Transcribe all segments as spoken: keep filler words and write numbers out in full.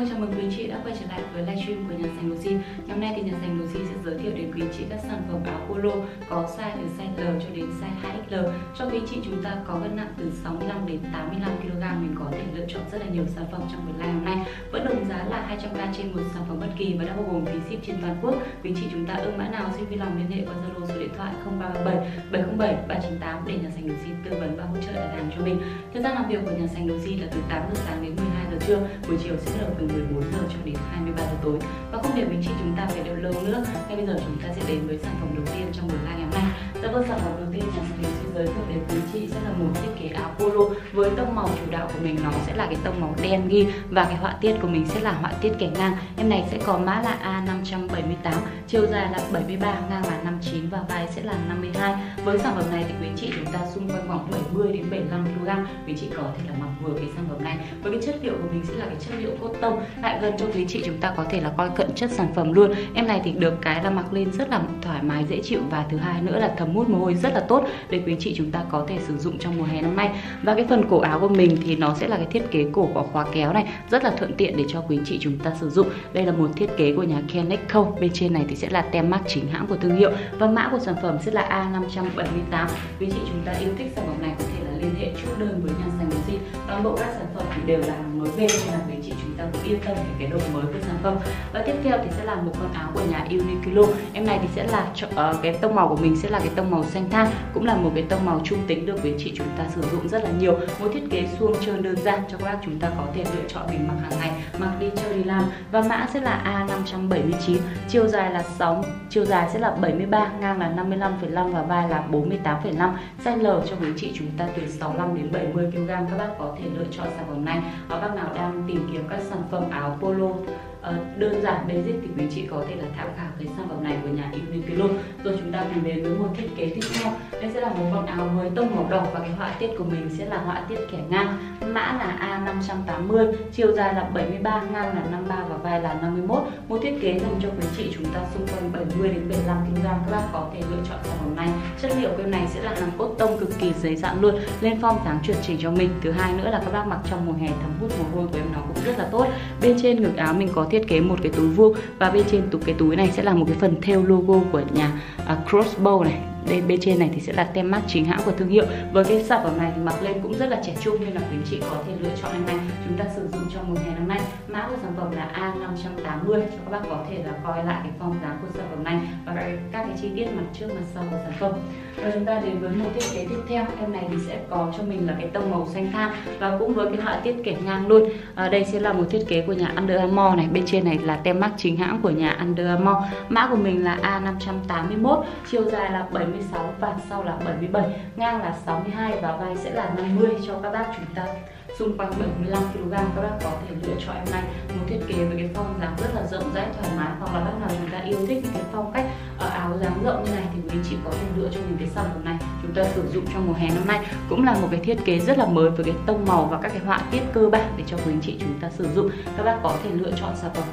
ơi, chào mừng quý anh chị đã quay trở lại với livestream của nhà Sành Đồ Si. Hôm nay thì nhà Sành Đồ Si sẽ giới thiệu đến quý anh chị các sản phẩm áo polo có size từ size L cho đến size hai X L. Cho quý anh chị chúng ta có cân nặng từ sáu mươi lăm đến tám mươi lăm ki lô gam, mình có thể lựa chọn rất là nhiều sản phẩm trong buổi live hôm nay. Vẫn đồng giá là hai trăm k trên một sản phẩm bất kỳ và đã bao gồm phí ship trên toàn quốc. Quý anh chị chúng ta ưng mã nào xin vui lòng liên hệ qua Zalo số điện thoại không ba ba bảy bảy không bảy ba chín tám để nhà Sành Đồ Si tư vấn và hỗ trợ đặt hàng cho mình. Thời gian làm việc của nhà Sành Đồ Si là từ tám giờ sáng đến mười hai giờ trưa, buổi chiều sẽ là từ mười bốn giờ cho đến hai mươi ba giờ tối. Và không để quý chị chúng ta phải đợi lâu nữa, ngay bây giờ chúng ta sẽ đến với sản phẩm đầu tiên trong buổi live ngày hôm nay. Dạ vâng, sản phẩm đầu tiên nhà Sành Đồ Si giới thiệu đến quý chị sẽ là một thiết kế áo polo với tông màu chủ đạo của mình nó sẽ là cái tông màu đen ghi, và cái họa tiết của mình sẽ là họa tiết kẻ ngang. Em này sẽ có mã là A năm bảy tám, chiều dài là bảy mươi ba, ngang là năm mươi chín và vai sẽ là năm mươi hai. Với sản phẩm này thì quý chị chúng ta xung quanh khoảng bảy mươi đến bảy mươi lăm ki lô gam, quý chị có thể là mặc vừa cái sản phẩm này. Với cái chất liệu của mình sẽ là cái chất liệu cốt tông, lại gần cho quý chị chúng ta có thể là coi cận chất sản phẩm luôn. Em này thì được cái là mặc lên rất là thoải mái dễ chịu, và thứ hai nữa là thấm hút mồ hôi rất là tốt để quý chị chúng ta có thể sử dụng trong mùa hè năm nay. Và cái phần cổ áo của mình thì nó sẽ là cái thiết kế cổ có khóa kéo này, rất là thuận tiện để cho quý chị chúng ta sử dụng. Đây là một thiết kế của nhà Kennec, bên trên này thì sẽ là tem mác chính hãng của thương hiệu và mã của sản phẩm sẽ là A năm bảy tám. Quý chị chúng ta yêu thích sản phẩm này có thể là liên hệ chốt đơn với nhà Sành Đồ Si. Toàn bộ các sản phẩm thì đều là hàng mới về nên là quý chị chúng ta cũng yên tâm về cái độ mới của sản phẩm. Và tiếp theo thì sẽ là một con áo của nhà Uniqlo. Em này thì sẽ là uh, cái tông màu của mình sẽ là cái tông màu xanh than, cũng là một cái tông màu trung tính được quý chị chúng ta sử dụng rất là nhiều. Một thiết kế suông trơn đơn giản cho các bác chúng ta có thể lựa chọn mình mặc hàng ngày, mặc đi chơi đi làm. Và mã sẽ là A năm bảy chín, chiều dài là sáu, chiều dài sẽ là bảy mươi ba, ngang là năm mươi lăm phẩy năm và vai là bốn mươi tám phẩy năm. Size L cho quý chị chúng ta từ sáu mươi lăm đến bảy mươi ki lô gam, các bác có thể lựa chọn sản phẩm này. Ở bác nào đang tìm kiếm các sản phẩm áo polo đơn giản basic thì quý chị có thể là tham khảo cái sản phẩm này của nhà Uniqlo. Rồi chúng ta cùng đến với một thiết kế tiếp theo. Đây sẽ là một con áo với tông màu đỏ và cái họa tiết của mình sẽ là họa tiết kẻ ngang. Mã là A năm tám mươi, chiều dài là bảy mươi ba, ngang là năm mươi ba và vai là năm mươi mốt. Một thiết kế dành cho quý chị chúng ta xung quanh bảy mươi đến bảy mươi lăm ki lô gam, các bác có thể lựa chọn sản phẩm này. Chất liệu của này sẽ là hàng cốt tông cực kỳ dày dặn luôn, lên form dáng chuẩn chỉnh cho mình. Thứ hai nữa là các bác mặc trong mùa hè thấm hút mồ hôi của em nó cũng rất là tốt. Bên trên ngực áo mình có thiết kế một cái túi vuông và bên trên cái túi này sẽ là một cái phần thêu logo của nhà uh, Crossbow này. Đây, bên trên này thì sẽ là tem mác chính hãng của thương hiệu. Với cái sản phẩm này thì mặc lên cũng rất là trẻ trung nên là quý chị có thể lựa chọn em này chúng ta sử dụng trong mùa hè năm nay. Mã của sản phẩm là A năm tám mươi, cho các bác có thể là coi lại cái form dáng của sản phẩm này và các cái chi tiết mặt trước mặt sau của sản phẩm. Rồi chúng ta đến với một thiết kế tiếp theo. Em này thì sẽ có cho mình là cái tông màu xanh than và cũng với cái họa tiết kẻ ngang luôn. À, đây sẽ là một thiết kế của nhà Under Armour này, bên trên này là tem mác chính hãng của nhà Under Armour. Mã của mình là A năm tám mốt, chiều dài là bảy mươi sáu và sau là bảy mươi bảy, ngang là sáu mươi hai và vai sẽ là năm mươi. Cho các bác chúng ta xung quanh bảy mươi lăm ki lô gam, các bác có thể lựa chọn em này. Một thiết kế với cái form dáng rất là rộng rãi thoải mái, hoặc là bác nào chúng ta yêu thích những cái phong cách áo dáng rộng như này thì quý chị có thể lựa cho những cái sản phẩm này chúng ta sử dụng trong mùa hè năm nay. Cũng là một cái thiết kế rất là mới với cái tông màu và các cái họa tiết cơ bản để cho quý chị chúng ta sử dụng. Các bác có thể lựa chọn sản phẩm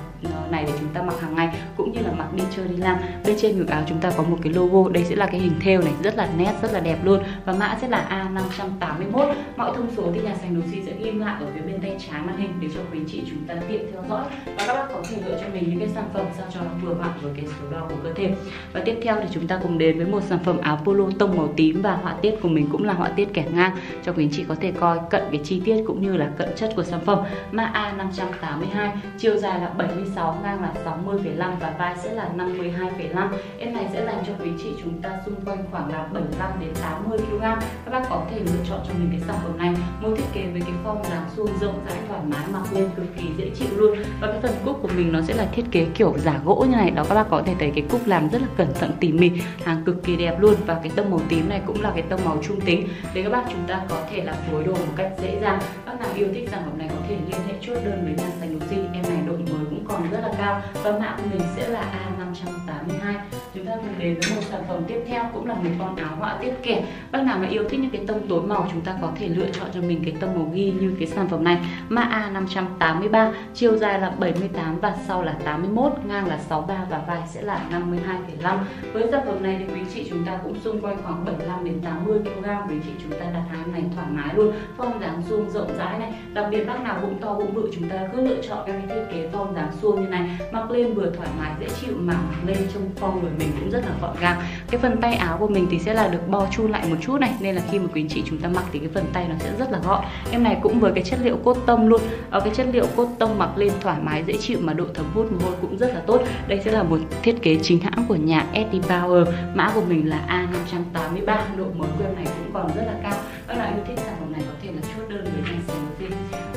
này để chúng ta mặc hàng ngày cũng như là mặc đi chơi đi làm. Bên trên ngực áo chúng ta có một cái logo, đây sẽ là cái hình thêu này rất là nét, rất là đẹp luôn. Và mã sẽ là A năm tám mốt. Mọi thông số thì nhà Sành Đồ Si sẽ ghim lại ở phía bên tay trái màn hình để cho quý chị chúng ta tiện theo dõi, và các bác có thể lựa cho mình những cái sản phẩm sao cho nó vừa vặn với cái số đo của cơ thể. Và tiếp theo thì chúng ta cùng đến với một sản phẩm áo polo tông màu tím và họa tiết của mình cũng là họa tiết kẻ ngang, cho quý anh chị có thể coi cận cái chi tiết cũng như là cận chất của sản phẩm. Mã A năm tám hai, chiều dài là bảy mươi sáu, ngang là sáu mươi phẩy năm và vai sẽ là năm mươi hai phẩy năm. Em này sẽ dành cho quý chị chúng ta xung quanh khoảng là bảy mươi lăm đến tám mươi ki lô gam. Các bác có thể lựa chọn cho mình cái sản phẩm này. Một thiết kế với cái form dáng suông rộng rãi thoải mái, mặc lên cực kỳ dễ chịu luôn. Và cái phần cúc của mình nó sẽ là thiết kế kiểu giả gỗ như này. Đó, các bác có thể thấy cái cúc làm rất là cẩn thận tỉ mỉ, hàng cực kỳ đẹp luôn. Và cái tông màu tím này cũng là cái tông màu trung tính để các bác chúng ta có thể là phối đồ một cách dễ dàng. Bác nào yêu thích sản phẩm này có thể liên hệ chốt đơn với nhà Sành Đồ Si. Em này độ mới cũng còn rất là cao và mã của mình sẽ là A năm tám hai. Chúng ta cùng đến với một sản phẩm tiếp theo, cũng là một con áo họa tiết kẻ. Bác nào mà yêu thích những cái tông tối màu, chúng ta có thể lựa chọn cho mình cái tông màu ghi như cái sản phẩm này, mã A năm tám ba, chiều dài là bảy mươi tám và sau là tám mươi mốt, ngang là sáu mươi ba và vai sẽ là năm mươi hai phẩy năm. Với sản phẩm này thì quý chị chúng ta cũng xung quanh khoảng bảy mươi lăm đến tám mươi ki lô gam. Quý chị chúng ta đặt hàng này thoải mái luôn, form dáng suông rộng rãi này. Đặc biệt bác nào bụng to bụng bự, chúng ta cứ lựa chọn các cái thiết kế form dáng suông như này, mặc lên vừa thoải mái dễ chịu mà lên trong form người mình cũng rất là gọn gàng. Cái phần tay áo của mình thì sẽ là được bo chu lại một chút này, nên là khi mà quý chị chúng ta mặc thì cái phần tay nó sẽ rất là gọn. Em này cũng với cái chất liệu cốt tông luôn, ở cái chất liệu cốt tông mặc lên thoải mái dễ chịu mà độ thấm hút mồ hôi cũng rất là tốt. Đây sẽ là một thiết kế chính hãng của nhà Eddie Power, mã của mình là A năm tám ba, độ mới của em này cũng còn rất là cao. Các loại yêu thích sản phẩm này có thể là chốt đơn với nhà sản phẩm.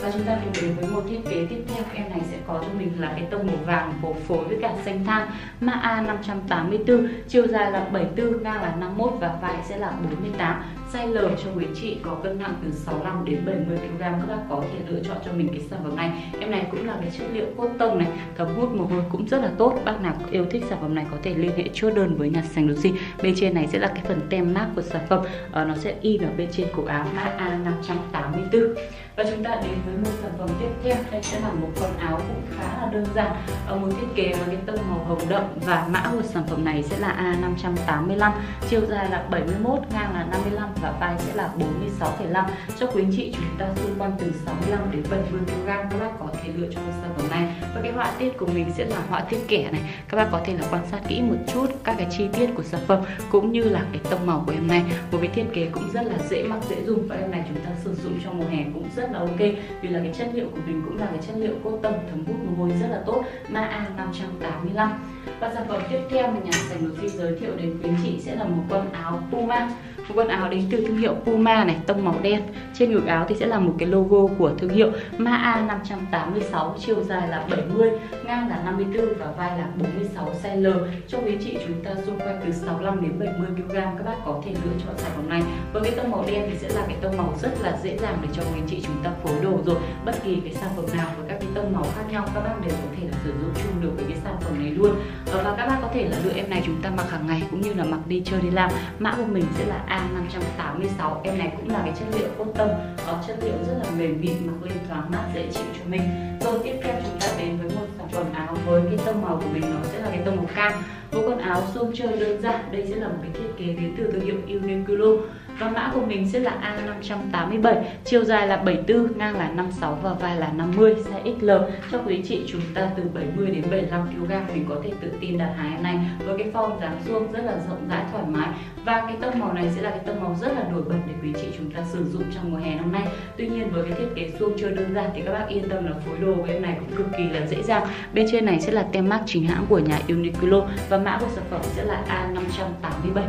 Và chúng ta cùng đến với một thiết kế tiếp theo, em này sẽ có cho mình là cái tông màu vàng phối phối với cả xanh than, mã A năm tám tư, chiều dài là bảy mươi tư, ngang là năm mươi mốt và vai sẽ là bốn mươi tám. Size L cho quý chị có cân nặng từ sáu mươi lăm đến bảy mươi ki lô gam, các bác có thể lựa chọn cho mình cái sản phẩm này. Em này cũng là cái chất liệu cốt tông này, thấm hút mồ hôi cũng rất là tốt. Bác nào yêu thích sản phẩm này có thể liên hệ chốt đơn với nhà Sành Đồ Si. Bên trên này sẽ là cái phần tem mác của sản phẩm, ờ, nó sẽ in ở bên trên cổ áo, mã A năm tám tư. Và chúng ta đến với một sản phẩm tiếp theo, đây sẽ là một con áo cũng khá là đơn giản, ở một thiết kế với cái tông màu hồng đậm và mã của sản phẩm này sẽ là A năm tám lăm, chiều dài là bảy mươi mốt, ngang là năm mươi lăm và vai sẽ là bốn mươi sáu phẩy năm. Cho quý anh chị chúng ta xung quanh từ sáu mươi lăm đến bảy mươi ki lô gam, các bác có thể lựa chọn sản phẩm này. Và cái họa tiết của mình sẽ là họa tiết kẻ này, các bác có thể là quan sát kỹ một chút các cái chi tiết của sản phẩm cũng như là cái tông màu của em này. Một cái thiết kế cũng rất là dễ mặc dễ dùng, và em này chúng ta sử dụng trong mùa hè cũng rất là ok, vì là cái chất liệu của mình cũng là cái chất liệu cốt tông thấm hút mồ hôi rất là tốt, mã A năm tám lăm. Và sản phẩm tiếp theo mà nhà Sành Đồ Si giới thiệu đến quý chị sẽ là một con áo Puma, một con áo đến từ thương hiệu Puma này, tông màu đen. Trên ngực áo thì sẽ là một cái logo của thương hiệu, mã A năm tám sáu, chiều dài là bảy mươi, ngang là năm mươi tư và vai là bốn mươi sáu, size L. Cho quý chị chúng ta xung quanh từ sáu mươi lăm đến bảy mươi ki lô gam, các bác có thể lựa chọn sản phẩm này. Với cái tông màu đen thì sẽ là cái tông màu rất là dễ dàng để cho quý chị chúng ta phối đồ rồi. Bất kỳ cái sản phẩm nào với các cái tông màu khác nhau, các bác đều có thể là sử dụng chung được với cái sản phẩm này luôn. Và các bác có thể là lựa em này chúng ta mặc hàng ngày cũng như là mặc đi chơi đi làm. Mã của mình sẽ là A năm tám sáu. Em này cũng là cái chất liệu cốt tông, có chất liệu rất là mềm mịn, mặc lên thoáng mát dễ chịu cho mình. Rồi tiếp theo chúng ta đến với một sản phẩm áo với cái tông màu của mình nó sẽ là cái tông màu cam. Một con áo xôm chơi đơn giản, đây sẽ là một cái thiết kế đến từ thương hiệu Uniqlo. Và mã của mình sẽ là A năm tám bảy, chiều dài là bảy mươi tư, ngang là năm mươi sáu và vai là năm mươi, size ích lờ. Cho quý chị chúng ta từ bảy mươi đến bảy mươi lăm ki lô gam mình có thể tự tin đặt hàng em này, với cái form dáng suông rất là rộng rãi thoải mái. Và cái tông màu này sẽ là cái tông màu rất là nổi bật để quý chị chúng ta sử dụng trong mùa hè năm nay. Tuy nhiên với cái thiết kế suông chưa đơn giản thì các bác yên tâm là phối đồ với em này cũng cực kỳ là dễ dàng. Bên trên này sẽ là tem mác chính hãng của nhà Uniqlo và mã của sản phẩm sẽ là A năm tám bảy.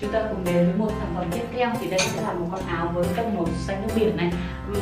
Chúng ta cùng đến với một sản phẩm tiếp theo thì đây sẽ là một con áo với tông màu xanh nước biển này,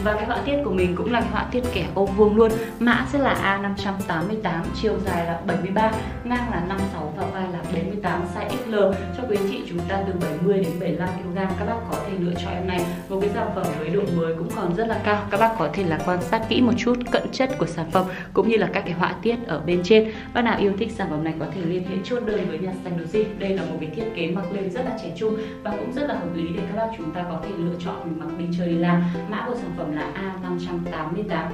và cái họa tiết của mình cũng là họa tiết kẻ ô vuông luôn. Mã sẽ là A năm tám tám, chiều dài là bảy mươi ba, ngang là năm mươi sáu và vai là bốn mươi tám, size ích lờ. Cho quý chị chúng ta từ bảy mươi đến bảy mươi lăm ki lô gam, các bác có thể lựa chọn em này. Một cái sản phẩm với độ mới cũng còn rất là cao, các bác có thể là quan sát kỹ một chút cận chất của sản phẩm cũng như là các cái họa tiết ở bên trên. Bác nào yêu thích sản phẩm này có thể liên hệ chốt đơn với nhà Sành Đồ Si. Đây là một cái thiết kế mặc lên rất là trẻ trung và cũng rất là hợp lý để các bác chúng ta có thể lựa chọn mình mặc đi chơi đi làm. Mã của sản phẩm là A năm tám tám.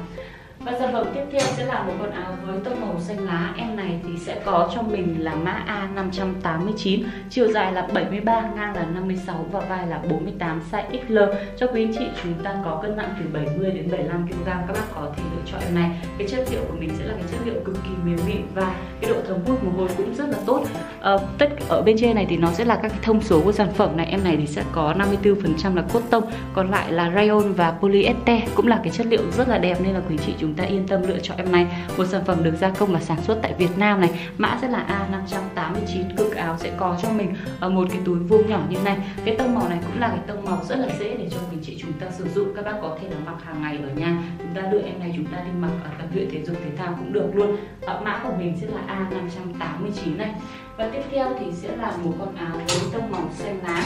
Và sản phẩm tiếp theo sẽ là một con áo với tông màu xanh lá. Em này thì sẽ có cho mình là mã A năm tám chín, chiều dài là bảy mươi ba, ngang là năm mươi sáu và vai là bốn mươi tám, size ích lờ. Cho quý anh chị chúng ta có cân nặng từ bảy mươi đến bảy mươi lăm ki lô gam, các bác có thể lựa chọn em này. Cái chất liệu của mình sẽ là cái chất liệu cực kỳ mềm mịn và cái độ thấm hút mồ hôi cũng rất là tốt. À, tất ở bên trên này thì nó sẽ là các cái thông số của sản phẩm này. Em này thì sẽ có năm mươi tư phần trăm là cốt tông, còn lại là rayon và polyester, cũng là cái chất liệu rất là đẹp nên là quý chị chúng chúng ta yên tâm lựa chọn em này. Một sản phẩm được gia công và sản xuất tại Việt Nam này, mã sẽ là A năm tám chín. Cực áo sẽ có cho mình một cái túi vuông nhỏ như này. Cái tông màu này cũng là cái tông màu rất là dễ để cho quý chị chúng ta sử dụng. Các bác có thể là mặc hàng ngày ở nhà, chúng ta đưa em này chúng ta đi mặc ở tập luyện thể dục thể thao cũng được luôn. Mã của mình sẽ là A năm tám chín này. Và tiếp theo thì sẽ là một con áo với tông màu xanh lá.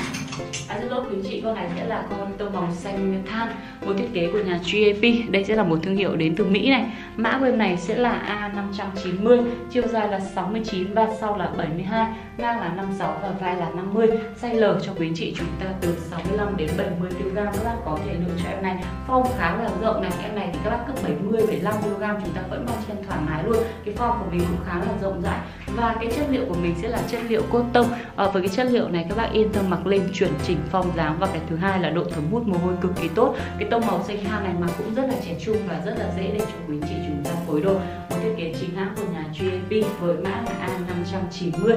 À, xin lỗi quý chị, con này sẽ là con tông màu xanh than, một thiết kế của nhà giê a pê. Đây sẽ là một thương hiệu đến từ Mỹ này. Mã của em này sẽ là A năm trăm chín mươi, chiều dài là sáu mươi chín và sau là bảy mươi hai, ngang là năm mươi sáu và vai là năm mươi. Size L cho quý chị chúng ta từ sáu mươi lăm đến bảy mươi ki lô gam các bác có thể lựa cho em này. Form khá là rộng này, em này thì các bác cứ bảy mươi, bảy mươi lăm ki lô gam chúng ta vẫn mặc trên thoải mái luôn. Cái form của mình cũng khá là rộng rãi và cái chất liệu của mình sẽ là chất liệu cotton. À, với cái chất liệu này các bác yên tâm mặc lên chuyển chỉnh form dáng, và cái thứ hai là độ thấm hút mồ hôi cực kỳ tốt. Cái tông màu xanh than này mà cũng rất là trẻ trung và rất là dễ để cho quý chị chúng ta phối đồ. Một thiết kế chính hãng của nhà giê a pê với mã là A năm trăm chín mươi.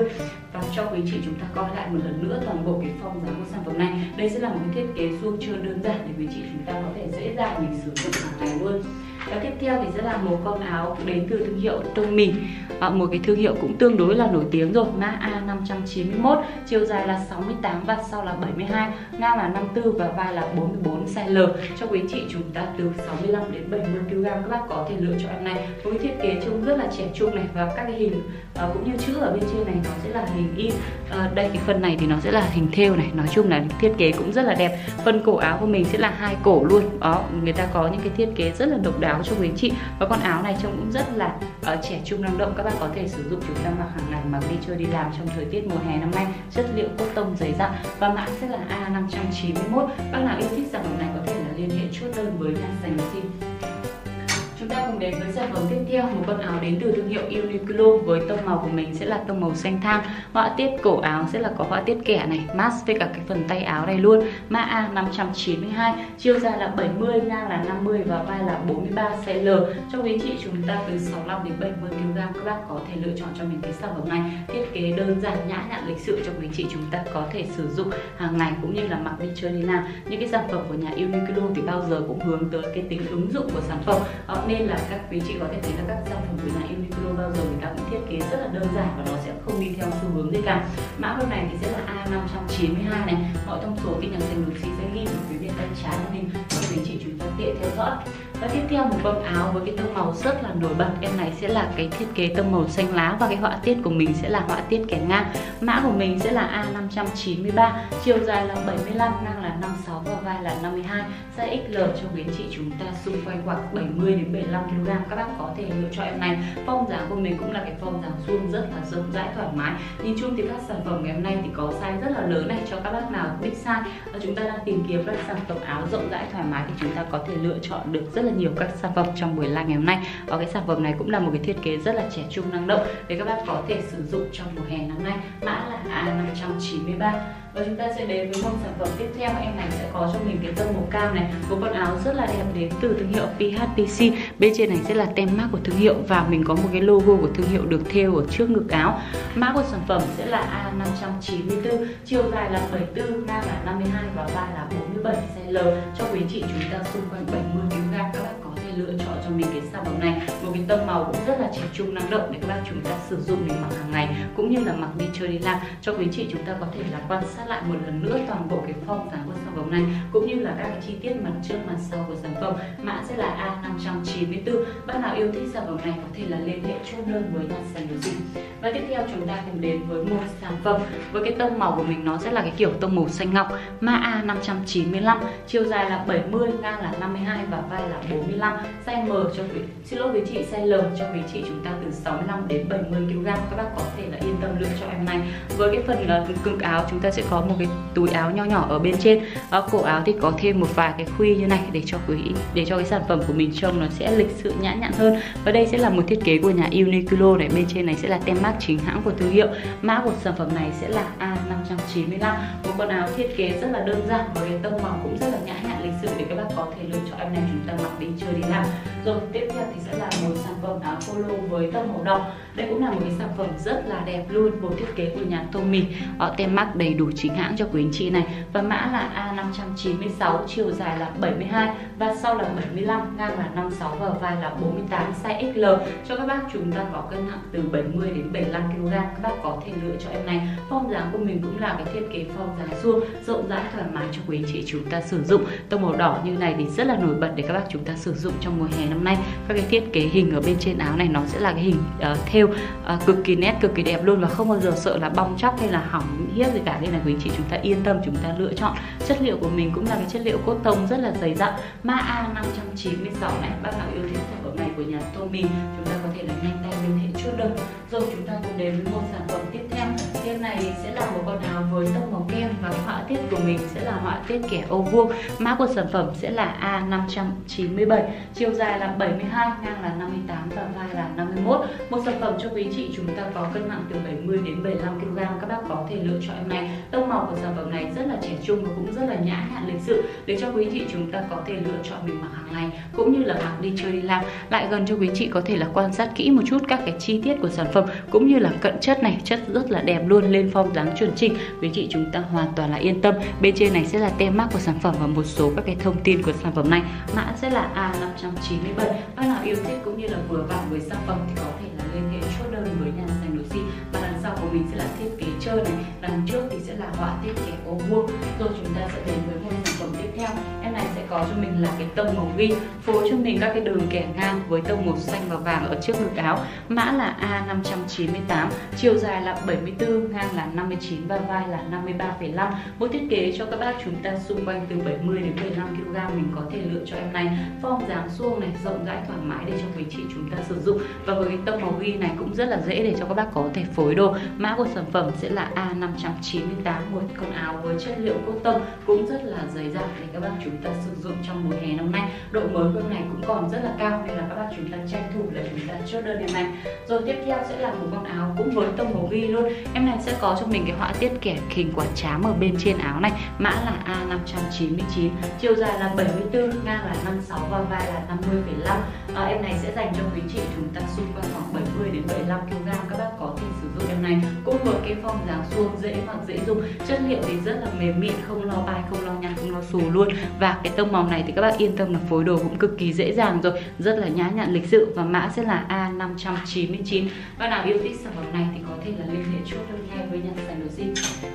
Và cho quý chị chúng ta coi lại một lần nữa toàn bộ cái form dáng của sản phẩm này. Đây sẽ là một cái thiết kế suông trơn đơn giản để quý chị chúng ta có thể dễ dàng mình sử dụng hàng ngày luôn. Và tiếp theo thì sẽ là một con áo đến từ thương hiệu Tommy, à, một cái thương hiệu cũng tương đối là nổi tiếng rồi. Mã A năm trăm chín mươi mốt, chiều dài là sáu mươi tám và sau là bảy mươi hai, ngang là năm mươi tư và vai là bốn mươi bốn, size L. Cho quý chị chúng ta từ sáu mươi lăm đến bảy mươi ki lô gam các bác có thể lựa cho em này. Với thiết kế trông rất là trẻ trung này, và các cái hình à, cũng như chữ ở bên trên này nó sẽ là hình in. À, đây cái phần này thì nó sẽ là hình thêu này. Nói chung là thiết kế cũng rất là đẹp. Phần cổ áo của mình sẽ là hai cổ luôn. Đó, người ta có những cái thiết kế rất là độc đáo cho quý chị, và con áo này trông cũng rất là uh, trẻ trung năng động, các bạn có thể sử dụng chúng ta mặc hàng ngày, mặc đi chơi đi làm trong thời tiết mùa hè năm nay. Chất liệu cotton dày dặn và mã sẽ là A năm trăm chín mươi mốt. Bác nào yêu thích sản phẩm này có thể là liên hệ chốt đơn với nhà Sành đồ si xin. Chúng ta cùng đến với sản phẩm tiếp theo, một con áo đến từ thương hiệu Uniqlo với tông màu của mình sẽ là tông màu xanh than. Họa tiết cổ áo sẽ là có họa tiết kẻ này, match với cả cái phần tay áo này luôn. Mã A năm trăm chín mươi hai, chiều dài là bảy mươi, ngang là năm mươi và vai là bốn mươi ba, size L. Cho quý chị chúng ta từ sáu mươi lăm đến bảy mươi ki lô gam các bác có thể lựa chọn cho mình cái sản phẩm này. Thiết kế đơn giản nhã nhặn lịch sự cho quý chị chúng ta có thể sử dụng hàng ngày cũng như là mặc đi chơi đi làm. Những cái sản phẩm của nhà Uniqlo thì bao giờ cũng hướng tới cái tính ứng dụng của sản phẩm, nên là các quý chị có thể thấy là các sản phẩm của nhà Uniqlo bao giờ người ta cũng thiết kế rất là đơn giản và nó sẽ không đi theo xu hướng gì cả. Mã hôm này thì sẽ là A năm trăm chín mươi hai này. Mọi thông số thì nhà Sành đồ si sẽ ghi vào phía bên tay trái của mình cho quý chị chúng ta tiện theo dõi. Và tiếp theo một con áo với cái tông màu rất là nổi bật. Em này sẽ là cái thiết kế tông màu xanh lá và cái họa tiết của mình sẽ là họa tiết kẻ ngang. Mã của mình sẽ là A năm trăm chín mươi ba, chiều dài là bảy mươi lăm, ngang là năm mươi sáu và vai là năm mươi hai, size ích lờ cho quý chị chúng ta xung quanh khoảng bảy mươi đến bảy mươi lăm ki lô gam các bác có thể lựa cho em này. Form dáng của mình cũng là cái form dáng suông rất là rộng rãi thoải mái. Nhìn chung thì các sản phẩm ngày hôm nay thì có size rất là lớn này cho các bác nào big size. Chúng ta đang tìm kiếm các sản phẩm áo rộng rãi thoải mái thì chúng ta có thể lựa chọn được rất là nhiều các sản phẩm trong buổi live ngày hôm nay. Ở cái sản phẩm này cũng là một cái thiết kế rất là trẻ trung năng động để các bác có thể sử dụng trong mùa hè năm nay. Mã là A năm trăm chín mươi ba. Và chúng ta sẽ đến với một sản phẩm tiếp theo. Em này sẽ có cho mình cái tông màu cam này, một con áo rất là đẹp đến từ thương hiệu pê hát pê xê. Bên trên này sẽ là tem mác của thương hiệu và mình có một cái logo của thương hiệu được thêu ở trước ngực áo. Mã của sản phẩm sẽ là A năm trăm chín mươi tư, chiều dài là bảy mươi tư, ngang là năm mươi hai và vai là bốn mươi bảy, size L. Cho quý chị chúng ta xung quanh bảy mươi ki lô gam các bác có thể lựa chọn cho mình cái sản phẩm này. Một cái tông màu cũng rất là trẻ trung năng động để các bác chúng ta sử dụng để mặc hàng ngày cũng như là mặc đi chơi đi làm. Cho quý chị chúng ta có thể là quan sát lại một lần nữa toàn bộ cái form dáng của sản phẩm này cũng như là các cái chi tiết mặt trước mặt sau của sản phẩm. Mã sẽ là A năm trăm chín mươi tư. Bạn nào yêu thích sản phẩm này có thể là liên hệ chốt đơn với nhà Sành đồ si. Và tiếp theo chúng ta cùng đến với một sản phẩm với cái tông màu của mình nó sẽ là cái kiểu tông màu xanh ngọc. Mã A năm trăm chín mươi lăm, chiều dài là bảy mươi, ngang là năm mươi hai và vai là bốn mươi lăm, size M cho quý xin lỗi quý chị size L cho quý chị chúng ta từ sáu mươi lăm đến bảy mươi ki lô gam các bác có thể là yên tâm lựa cho em này. Với cái phần cưng áo chúng ta sẽ có một cái túi áo nho nhỏ ở bên trên. Ở cổ áo thì có thêm một vài cái khuy như này để cho quý để cho cái sản phẩm của mình trông nó sẽ lịch sự nhã nhặn hơn. Và đây sẽ là một thiết kế của nhà Uniqlo này, bên trên này sẽ là tem mác chính hãng của thương hiệu. Mã của sản phẩm này sẽ là A năm trăm chín mươi lăm, một con áo thiết kế rất là đơn giản với cái tông màu cũng rất là nhã nhặn lịch sự để các bác có thể lựa cho em này chúng ta mặc đi chơi đi làm. Rồi tiếp theo thì sẽ là một sản phẩm áo polo với tông màu đỏ. Đây cũng là một cái sản phẩm rất là đẹp luôn, một thiết kế của nhà Tommy, ở tem mác đầy đủ chính hãng cho quý anh chị này. Và mã là A năm trăm chín mươi sáu, chiều dài là bảy mươi hai và sau là bảy mươi lăm, ngang là năm mươi sáu và vai là bốn mươi tám, size ích lờ. Cho các bác chúng ta có cân nặng từ bảy mươi đến bảy mươi lăm ki lô gam các bác có thể lựa cho em này. Form dáng của mình cũng là cái thiết kế form dáng suông rộng rãi thoải mái cho quý anh chị chúng ta sử dụng. Tông màu đỏ như này thì rất là nổi bật để các bác chúng ta sử dụng trong mùa hè năm ngày hôm nay các cái thiết kế hình ở bên trên áo này nó sẽ là cái hình uh, thêu uh, cực kỳ nét, cực kỳ đẹp luôn, và không bao giờ sợ là bong chóc hay là hỏng hiếp gì cả. Nên là quý anh chị chúng ta yên tâm, chúng ta lựa chọn chất liệu của mình cũng là cái chất liệu cốt tông rất là dày dặn, mã A năm trăm chín mươi sáu này. Bác nào yêu thích sản phẩm này của nhà Tommy, chúng ta có thể là nhanh tay liên hệ chốt đơn. Rồi chúng ta cùng đến với một sản phẩm tiếp theo. Cái này sẽ là một con áo với tông màu kem và họa tiết của mình sẽ là họa tiết kẻ ô vuông. Mã của sản phẩm sẽ là A năm trăm chín mươi bảy, chiều dài là bảy mươi hai, ngang là năm mươi tám và vai là năm mươi mốt. Một sản phẩm cho quý chị chúng ta có cân nặng từ bảy mươi đến bảy mươi lăm ki lô gam. Các bác có thể lựa chọn em này. Tông màu của sản phẩm này rất là trẻ trung và cũng rất là nhã nhặn lịch sự để cho quý chị chúng ta có thể lựa chọn mình mặc hàng ngày cũng như là mặc đi chơi đi làm. Lại gần cho quý chị có thể là quan sát kỹ một chút các cái chi tiết của sản phẩm cũng như là cận chất này, chất rất là đẹp luôn, lên form dáng chuẩn chỉnh. Quý chị chúng ta hoàn toàn là yên tâm. Bên trên này sẽ là tem mác của sản phẩm và một số các cái thông tin của sản phẩm này. Mã sẽ là A năm trăm chín mươi bảy. Bác nào yêu thích cũng như là vừa vào với sản phẩm thì có thể là liên hệ chốt đơn với nhà Sành Đồ Si. Và đằng sau của mình sẽ là thiết kế chơi này, đằng trước thì sẽ là họa tiết kẻ ô vuông. Rồi chúng ta sẽ đến với một sản phẩm tiếp theo. Em này sẽ có cho mình là cái tông màu ghi, phối cho mình các cái đường kẻ ngang với tông màu xanh và vàng ở trước ngực áo. Mã là A năm trăm chín mươi tám, chiều dài là bảy mươi tư, ngang là năm mươi chín và vai là năm mươi ba phẩy năm. Mỗi thiết kế cho các bác chúng ta xung quanh từ bảy mươi đến bảy mươi lăm ki lô gam. Mình có thể lựa cho em này. Form dáng suông này, rộng rãi thoải mái để cho quý chị chúng ta sử dụng. Và với cái tông màu ghi này cũng rất là dễ để cho các bác có thể phối đồ. Mã của sản phẩm sẽ là A năm trăm chín mươi tám, một con áo với chất liệu cốt tông cũng rất là dày dặn để các bác chúng ta sử dụng trong mùa hè năm nay. Độ mới của này cũng còn rất là cao nên là các bác chúng ta tranh thủ để chúng ta chốt đơn em này. Rồi tiếp theo sẽ là một con áo cũng với tông màu ghi luôn. Em này sẽ có cho mình cái họa tiết kẻ hình quả trám ở bên trên áo này. Mã là A năm trăm chín mươi chín, chiều dài là bảy mươi tư, ngang là năm mươi sáu và vai là năm mươi phẩy năm. À, em này sẽ dành cho quý chị chúng ta xung quanh khoảng bảy mươi đến bảy mươi lăm ki lô gam. Các bác có thể sử dụng em này. Cũng với cái form dáng suông dễ mặc dễ dùng, chất liệu thì rất là mềm mịn, không lo bay, không lo nhăn, không lo xù luôn. Và cái tông màu này thì các bác yên tâm là phối đồ cũng cực kỳ dễ dàng rồi, rất là nhã nhặn lịch sự. Và mã sẽ là A năm trăm chín mươi chín. Bạn nào yêu thích sản phẩm này thì có thể là liên hệ chốt đơn ngay với nhà Sành Đồ Si.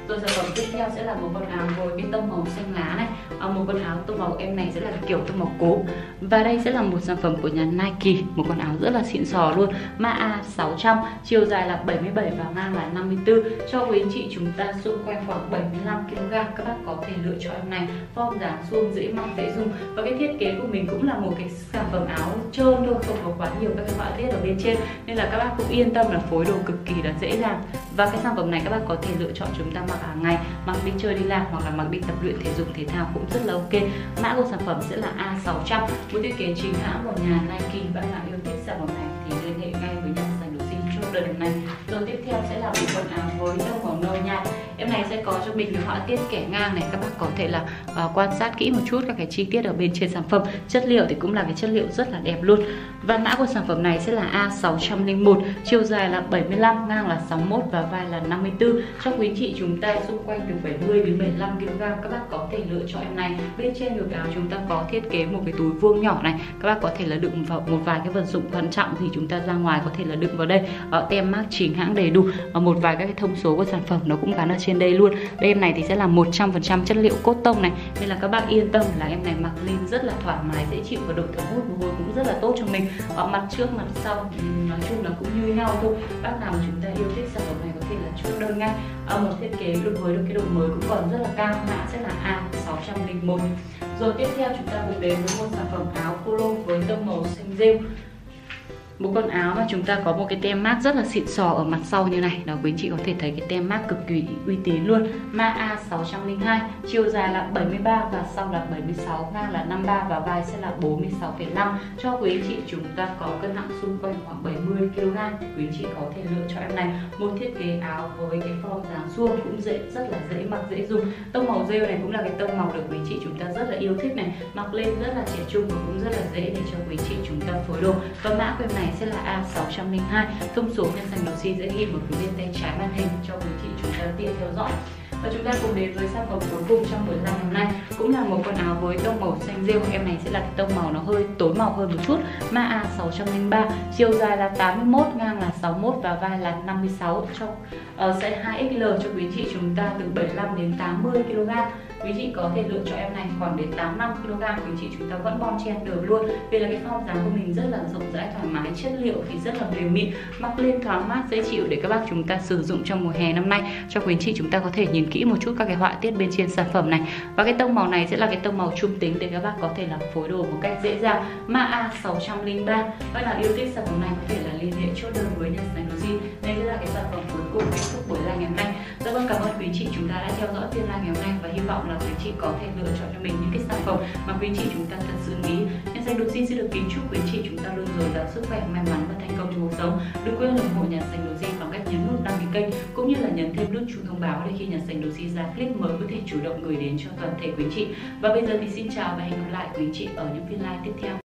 Rồi sản phẩm tiếp theo sẽ là một con áo với cái tông màu xanh lá này. À, một con áo tông màu em này sẽ là kiểu tông màu cố. Và đây sẽ là một sản phẩm của nhà Nike, một con áo rất là xịn sò luôn. Mã A sáu trăm, chiều dài là bảy mươi bảy và ngang là năm mươi tư. Cho quý anh chị chúng ta xung quanh khoảng bảy mươi lăm ki lô gam. Các bác có thể lựa chọn em này. Form dáng suông dễ mặc dễ dùng. Và cái thiết kế của mình cũng là một cái sản phẩm áo trơn thôi, không có quá nhiều các cái họa tiết ở bên trên nên là các bác cũng yên tâm là phối đồ cực kỳ là dễ dàng. Và cái sản phẩm này các bác có thể lựa chọn chúng ta mặc hàng ngày, mặc đi chơi đi làm hoặc là mặc đi tập luyện thể dục thể thao cũng rất là ok. Mã của sản phẩm sẽ là A sáu trăm, một thiết kế chính hãng của nhà Nike. Bạn nào yêu thích sản phẩm này thì liên hệ ngay với nhà Sành Đồ Si trong đợt này. Rồi tiếp theo sẽ là một quần áo với tông màu nâu nhạt. Em này sẽ có cho mình cái họa tiết kẻ ngang này. Các bác có thể là uh, quan sát kỹ một chút các cái chi tiết ở bên trên sản phẩm. Chất liệu thì cũng là cái chất liệu rất là đẹp luôn. Và mã của sản phẩm này sẽ là A sáu không một, chiều dài là bảy mươi lăm, ngang là sáu mươi mốt và vai là năm mươi tư. Cho quý chị chúng ta xung quanh từ bảy mươi đến bảy mươi lăm ki lô gam. Các bác có thể lựa chọn em này. Bên trên ngực áo chúng ta có thiết kế một cái túi vuông nhỏ này. Các bác có thể là đựng vào một vài cái vật dụng quan trọng thì chúng ta ra ngoài có thể là đựng vào đây. uh, Tem mác chính hãng đầy đủ, uh, một vài các cái thông số của sản phẩm nó cũng gắn ở trên đây luôn. Đây em này thì sẽ là một trăm phần trăm chất liệu cốt tông này nên là các bạn yên tâm là em này mặc lên rất là thoải mái dễ chịu và độ thấm hút mồ hôi cũng rất là tốt cho mình. Ở mặt trước mặt sau nói chung là cũng như nhau thôi. Bác nào chúng ta yêu thích sản phẩm này có thể là chốt đơn ngay. Ở một thiết kế được với được cái độ mới cũng còn rất là cao. Mã sẽ là A sáu không một. Rồi tiếp theo chúng ta cùng đến với một sản phẩm áo polo với tông màu xanh rêu. Một con áo mà chúng ta có một cái tem mác rất là xịn sò ở mặt sau như này. Đó, quý anh chị có thể thấy cái tem mác cực kỳ uy tín luôn. Mã A sáu không hai, chiều dài là bảy mươi ba và sau là bảy mươi sáu, ngang là năm mươi ba và vai sẽ là bốn mươi sáu phẩy năm. Cho quý anh chị chúng ta có cân nặng xung quanh khoảng bảy mươi ki lô gam. Quý anh chị có thể lựa cho em này. Một thiết kế áo với cái form dáng suông cũng dễ, rất là dễ mặc dễ dùng. Tông màu rêu này cũng là cái tông màu được quý anh chị chúng ta rất là yêu thích này. Mặc lên rất là trẻ trung và cũng rất là dễ để cho quý anh chị chúng ta phối đồ. Và mã của em này sẽ là A sáu không hai, thông số nhân Sành Đồ Si sẽ ghi một cái bên tay trái màn hình cho quý chị chúng ta tiện theo dõi. Và chúng ta cùng đến với sản phẩm cuối cùng trong buổi live hôm nay, cũng là một con áo với tông màu xanh rêu. Em này sẽ là cái tông màu nó hơi tối màu hơn một chút. Mã A sáu không ba, chiều dài là tám mươi mốt, ngang là sáu mốt và vai là năm mươi sáu, trong uh, size hai ích lờ cho quý chị chúng ta từ bảy mươi lăm đến tám mươi ki lô gam. Quý chị có thể lựa cho em này khoảng đến tám mươi lăm ki lô gam, quý chị chúng ta vẫn bon chen được luôn. Vì là cái form dáng của mình rất là rộng rãi thoải mái, chất liệu thì rất là mềm mịn, mặc lên thoáng mát dễ chịu để các bác chúng ta sử dụng trong mùa hè năm nay. Cho quý chị chúng ta có thể nhìn kỹ một chút các cái họa tiết bên trên sản phẩm này. Và cái tông màu này sẽ là cái tông màu trung tính để các bác có thể làm phối đồ một cách dễ dàng. Mã A sáu không ba. Các bạn yêu thích sản phẩm này có thể là liên hệ chốt đơn với nhà Sành Đồ Si. Đây sẽ là cái sản phẩm cuối cùng kết thúc buổi live ngày hôm nay. Rất vâng, cảm ơn quý chị chúng ta đã theo dõi phiên live ngày hôm nay và hy vọng là quý chị có thể lựa chọn cho mình những cái sản phẩm mà quý chị chúng ta thật sự nghĩ. Nhà Sành Đồ Si xin được kính chúc quý chị chúng ta luôn dồi dào sức khỏe, may mắn và thành công trong cuộc sống. Đừng quên ủng hộ nhà Sành Đồ Si bằng cách nhấn nút đăng ký kênh cũng như là nhấn thêm nút chuông thông báo để khi nhà Sành Đồ Si ra clip mới có thể chủ động gửi đến cho toàn thể quý chị. Và bây giờ thì xin chào và hẹn gặp lại quý chị ở những phiên live tiếp theo.